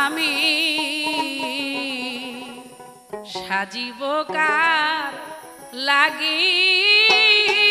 आमी साजिबो कार लागिया।